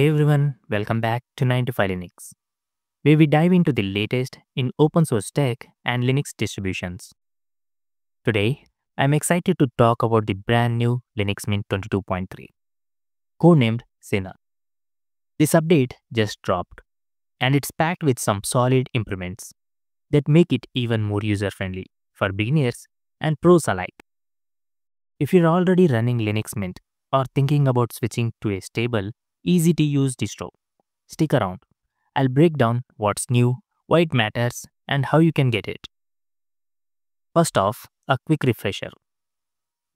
Hey everyone, welcome back to 9to5Linux, where we dive into the latest in open source tech and Linux distributions. Today, I'm excited to talk about the brand new Linux Mint 22.3, codenamed Zena. This update just dropped, and it's packed with some solid improvements that make it even more user-friendly for beginners and pros alike. If you're already running Linux Mint or thinking about switching to a stable, easy-to-use distro, stick around. I'll break down what's new, why it matters, and how you can get it. First off, a quick refresher.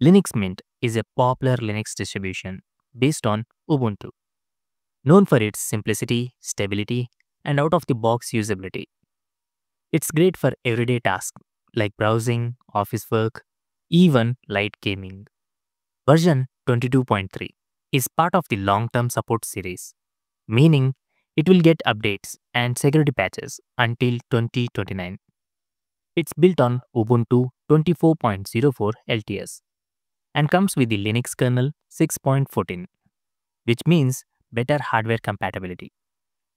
Linux Mint is a popular Linux distribution based on Ubuntu, known for its simplicity, stability, and out-of-the-box usability. It's great for everyday tasks like browsing, office work, even light gaming. Version 22.3 is part of the long-term support series, meaning it will get updates and security patches until 2029. It's built on Ubuntu 24.04 LTS and comes with the Linux Kernel 6.14, which means better hardware compatibility.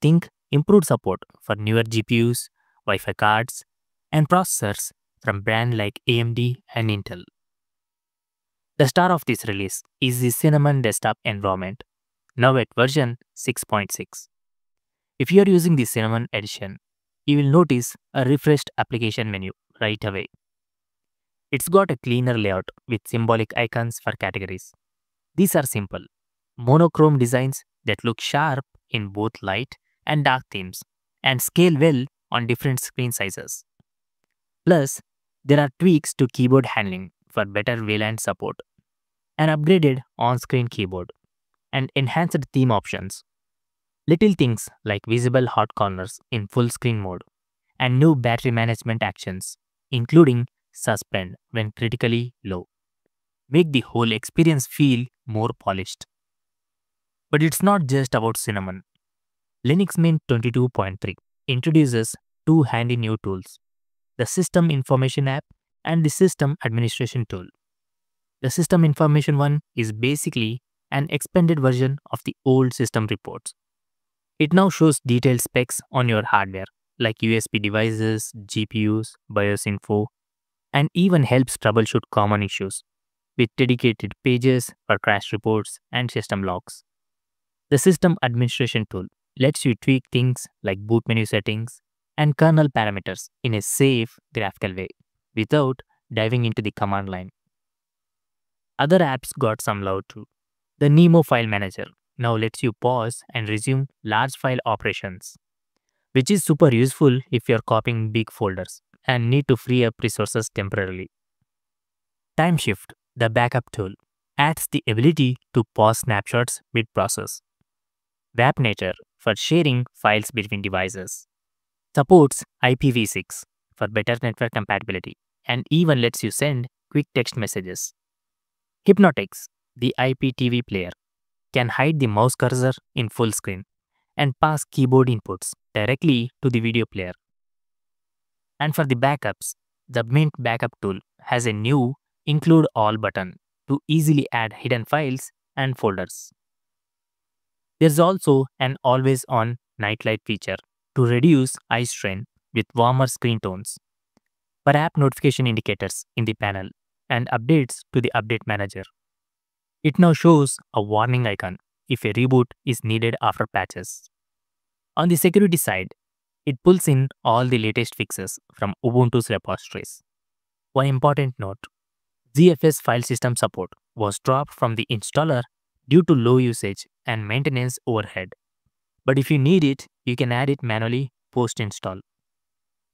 Think improved support for newer GPUs, Wi-Fi cards, and processors from brands like AMD and Intel. The star of this release is the Cinnamon desktop environment, now at version 6.6. If you are using the Cinnamon edition, you will notice a refreshed application menu right away. It's got a cleaner layout with symbolic icons for categories. These are simple, monochrome designs that look sharp in both light and dark themes and scale well on different screen sizes. Plus, there are tweaks to keyboard handling for better Wayland support, an upgraded on-screen keyboard, and enhanced theme options. Little things like visible hot corners in full screen mode and new battery management actions, including suspend when critically low, make the whole experience feel more polished. But it's not just about Cinnamon. Linux Mint 22.3 introduces two handy new tools, the System Information app and the System Administration tool. The System Information one is basically an expanded version of the old system reports. It now shows detailed specs on your hardware, like USB devices, GPUs, BIOS info, and even helps troubleshoot common issues, with dedicated pages for crash reports and system logs. The System Administration tool lets you tweak things like boot menu settings and kernel parameters in a safe, graphical way, without diving into the command line. Other apps got some love too. The Nemo file manager now lets you pause and resume large file operations, which is super useful if you're copying big folders and need to free up resources temporarily. Timeshift, the backup tool, adds the ability to pause snapshots mid-process. Warpinator for sharing files between devices. Supports IPv6 for better network compatibility and even lets you send quick text messages. Hypnotix, the IPTV player, can hide the mouse cursor in full screen and pass keyboard inputs directly to the video player. And for the backups, the Mint Backup tool has a new Include All button to easily add hidden files and folders. There's also an always-on nightlight feature to reduce eye strain with warmer screen tones, for app notification indicators in the panel and updates to the update manager. It now shows a warning icon if a reboot is needed after patches. On the security side, it pulls in all the latest fixes from Ubuntu's repositories. One important note, ZFS file system support was dropped from the installer due to low usage and maintenance overhead. But if you need it, you can add it manually post-install.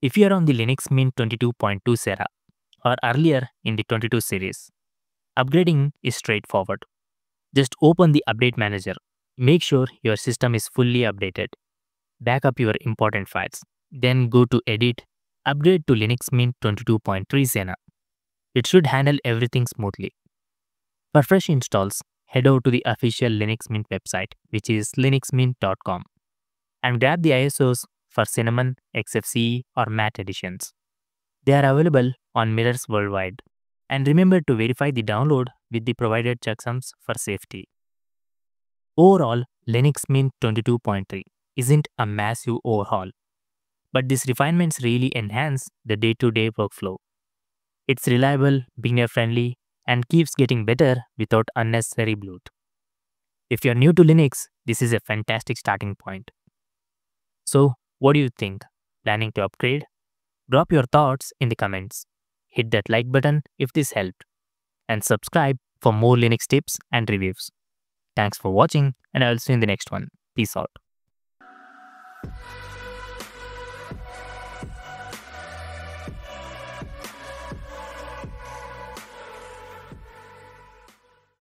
If you are on the Linux Mint 22.2 Serra or earlier in the 22 series, upgrading is straightforward. Just open the update manager, make sure your system is fully updated, back up your important files, then go to Edit, upgrade to Linux Mint 22.3 Zena. It should handle everything smoothly. For fresh installs, head over to the official Linux Mint website, which is linuxmint.com, and grab the ISOs for Cinnamon, XFCE, or Mate editions. They are available on mirrors worldwide. And remember to verify the download with the provided checksums for safety. Overall, Linux Mint 22.3 isn't a massive overhaul, but these refinements really enhance the day-to-day workflow. It's reliable, beginner-friendly, and keeps getting better without unnecessary bloat. If you're new to Linux, this is a fantastic starting point. So, what do you think? Planning to upgrade? Drop your thoughts in the comments. Hit that like button if this helped. And subscribe for more Linux tips and reviews. Thanks for watching, and I'll see you in the next one. Peace out.